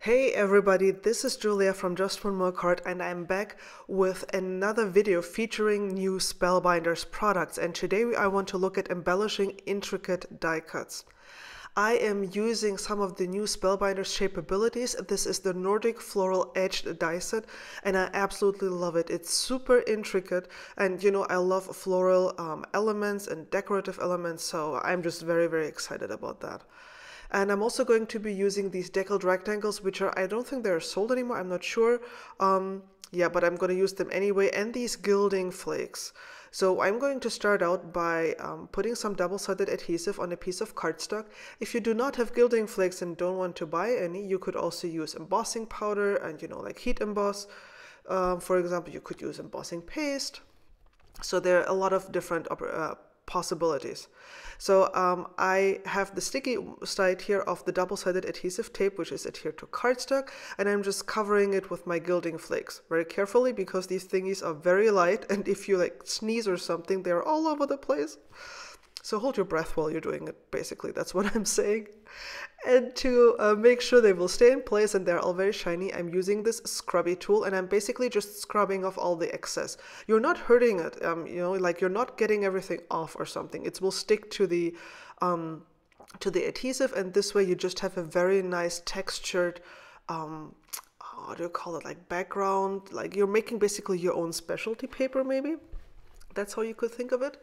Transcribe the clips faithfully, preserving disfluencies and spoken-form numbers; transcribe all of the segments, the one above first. Hey everybody, this is Julia from Just One More Card, and I'm back with another video featuring new Spellbinders products, and today I want to look at embellishing intricate die cuts. I am using some of the new Spellbinders shape abilities. This is the Nordic Floral Edged Die Set, and I absolutely love it. It's super intricate, and you know, I love floral um, elements and decorative elements, so I'm just very, very excited about that. And I'm also going to be using these deckled rectangles, which are, I don't think they're sold anymore, I'm not sure. Um, yeah, but I'm going to use them anyway, and these gilding flakes. So I'm going to start out by um, putting some double-sided adhesive on a piece of cardstock. If you do not have gilding flakes and don't want to buy any, you could also use embossing powder and, you know, like heat emboss. Um, for example, you could use embossing paste. So there are a lot of different uh, possibilities. So um, I have the sticky side here of the double-sided adhesive tape, which is adhered to cardstock, and I'm just covering it with my gilding flakes very carefully, because these thingies are very light, and if you like sneeze or something, they're all over the place. So hold your breath while you're doing it, basically, that's what I'm saying. And to uh, make sure they will stay in place and they're all very shiny, I'm using this scrubby tool, and I'm basically just scrubbing off all the excess. You're not hurting it, um, you know, like you're not getting everything off or something. It will stick to the, um, to the adhesive, and this way you just have a very nice textured, um, how do you call it, like background, like you're making basically your own specialty paper maybe. That's how you could think of it.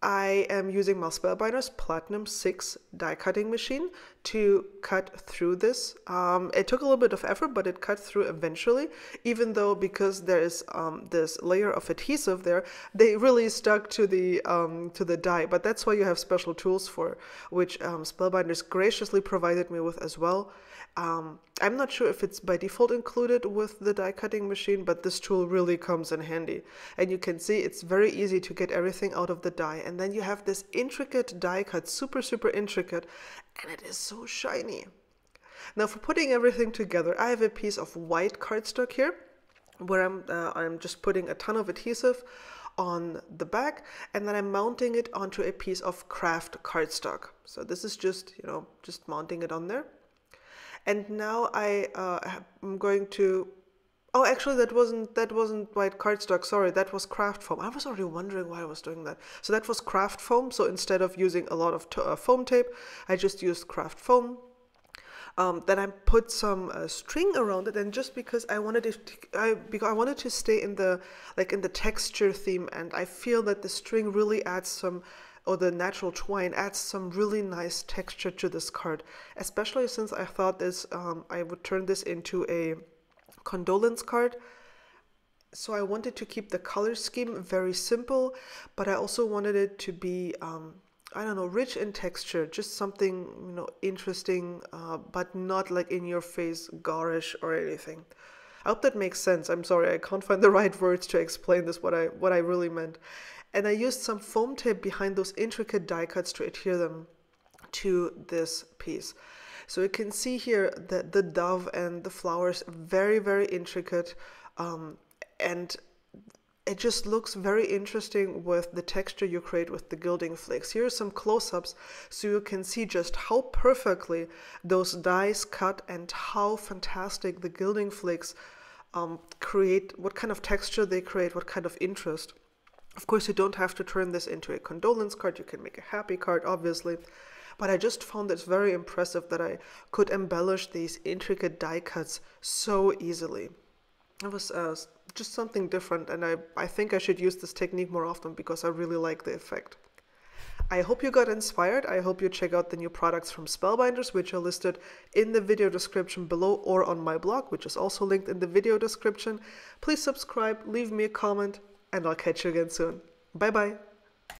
I am using my Spellbinders Platinum six die cutting machine to cut through this. Um, it took a little bit of effort, but it cut through eventually, even though because there is um, this layer of adhesive there, they really stuck to the, um, to the die. But that's why you have special tools for, which um, Spellbinders graciously provided me with as well. Um, I'm not sure if it's by default included with the die cutting machine, but this tool really comes in handy. And you can see it's very easy to get everything out of the die. And then you have this intricate die cut, super, super intricate, and it is so shiny. Now for putting everything together, I have a piece of white cardstock here, where I'm, uh, I'm just putting a ton of adhesive on the back, and then I'm mounting it onto a piece of craft cardstock. So this is just, you know, just mounting it on there. And now I uh, am going to, oh, actually that wasn't, that wasn't white cardstock, sorry, that was craft foam. I was already wondering why I was doing that. So that was craft foam, so instead of using a lot of t uh, foam tape, I just used craft foam. Um, then I put some uh, string around it, and just because I wanted it to, I, because I wanted to stay in the, like in the texture theme, and I feel that the string really adds some, or the natural twine adds some really nice texture to this card, especially since I thought this, um, I would turn this into a condolence card. So I wanted to keep the color scheme very simple, but I also wanted it to be, um, I don't know, rich in texture, just something, you know, interesting, uh, but not like in your face, garish or anything. I hope that makes sense. I'm sorry, I can't find the right words to explain this, what I, what I really meant. And I used some foam tape behind those intricate die cuts to adhere them to this piece. So you can see here that the dove and the flowers, very, very intricate, um, and it just looks very interesting with the texture you create with the gilding flakes. Here are some close-ups so you can see just how perfectly those dies cut and how fantastic the gilding flakes um, create, what kind of texture they create, what kind of interest. Of course, you don't have to turn this into a condolence card. You can make a happy card, obviously. But I just found it's very impressive that I could embellish these intricate die cuts so easily. It was uh, just something different, and I, I think I should use this technique more often because I really like the effect. I hope you got inspired. I hope you check out the new products from Spellbinders, which are listed in the video description below or on my blog, which is also linked in the video description. Please subscribe, leave me a comment, and I'll catch you again soon. Bye-bye.